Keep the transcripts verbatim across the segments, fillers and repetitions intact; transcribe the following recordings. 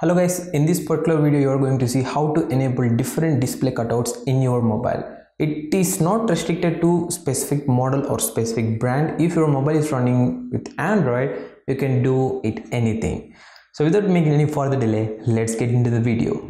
Hello guys, in this particular video you are going to see how to enable different display cutouts in your mobile. It is not restricted to specific model or specific brand. If your mobile is running with Android, you can do it anything. So without making any further delay, let's get into the video.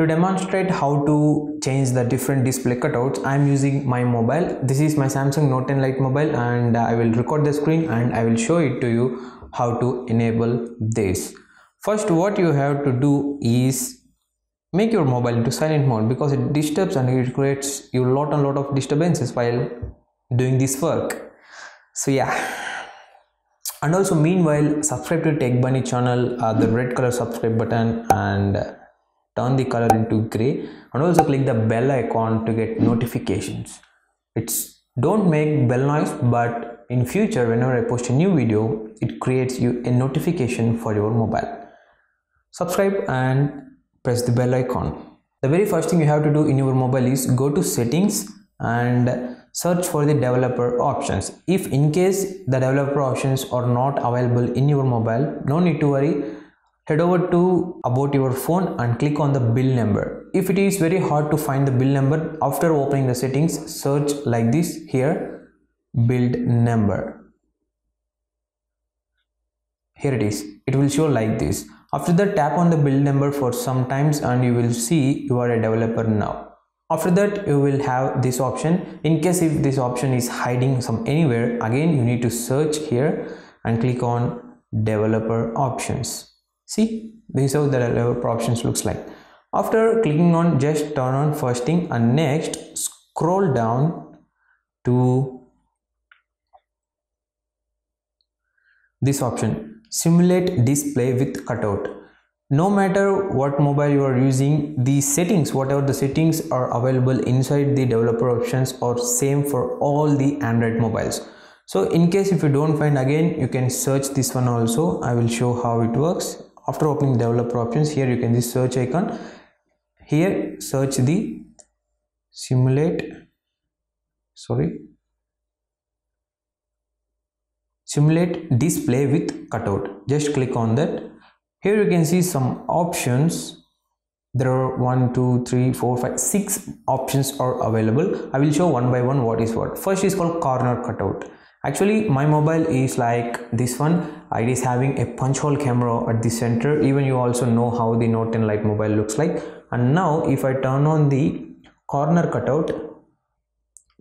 To demonstrate how to change the different display cutouts, I am using my mobile. This is my Samsung Note ten Lite mobile, and I will record the screen and I will show it to you how to enable this. First, what you have to do is make your mobile into silent mode, because it disturbs and it creates you lot and lot of disturbances while doing this work. So yeah. And also meanwhile, subscribe to Tech Bunny channel, uh, the red color subscribe button, and uh, turn the color into gray, and also click the bell icon to get notifications. It's don't make bell noise, but in future whenever I post a new video, it creates you a notification for your mobile. Subscribe and press the bell icon. The very first thing you have to do in your mobile is go to settings and search for the developer options. If in case the developer options are not available in your mobile, no need to worry. Head over to about your phone and click on the build number. If it is very hard to find the build number, after opening the settings, search like this here, build number. Here it is. It will show like this. After that, tap on the build number for some times and you will see you are a developer now. After that, you will have this option. In case if this option is hiding some anywhere, again you need to search here and click on developer options. See, this is how the developer options looks like. After clicking on, just turn on first thing, and next scroll down to this option, simulate display with cutout. No matter what mobile you are using, the settings, whatever the settings are available inside the developer options, are same for all the Android mobiles. So in case if you don't find, again you can search this one also. I will show how it works. After opening developer options, here you can just search icon, here search the simulate, sorry, simulate display with cutout. Just click on that. Here you can see some options. There are one, two, three, four, five, six options are available. I will show one by one what is what. First is called corner cutout. Actually my mobile is like this one. It is having a punch hole camera at the center. Even you also know how the Note ten Lite mobile looks like. And now if I turn on the corner cutout,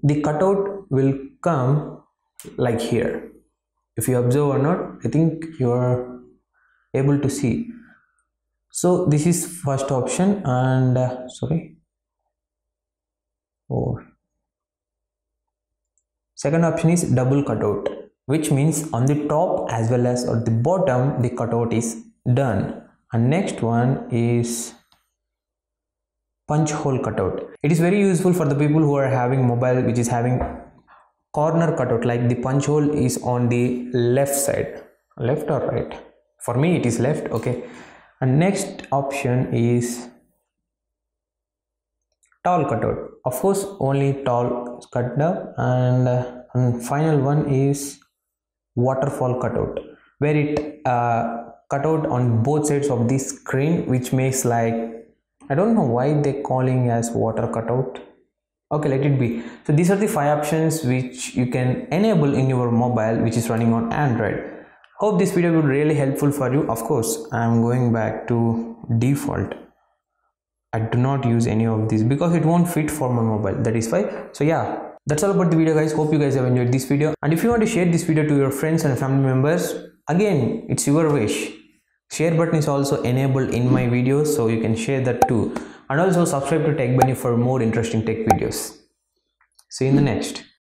the cutout will come like here. If you observe or not, I think you are able to see. So this is first option, and uh, sorry oh. Second option is double cutout, which means on the top as well as at the bottom the cutout is done. And next one is punch hole cutout. It is very useful for the people who are having mobile which is having corner cutout, like the punch hole is on the left side, left or right, for me it is left, okay. And next option is tall cutout, of course only tall cut down. And, uh, and final one is waterfall cutout, where it uh, cut out on both sides of the screen, which makes like, I don't know why they calling as water cutout, okay, let it be. So these are the five options which you can enable in your mobile which is running on Android. Hope this video would be really helpful for you. Of course, I am going back to default. I do not use any of these because it won't fit for my mobile. That is why. So yeah, that's all about the video guys. Hope you guys have enjoyed this video. And if you want to share this video to your friends and family members, again, it's your wish. Share button is also enabled in my videos, so you can share that too. And also subscribe to Tech Bunny for more interesting tech videos. See you in the next.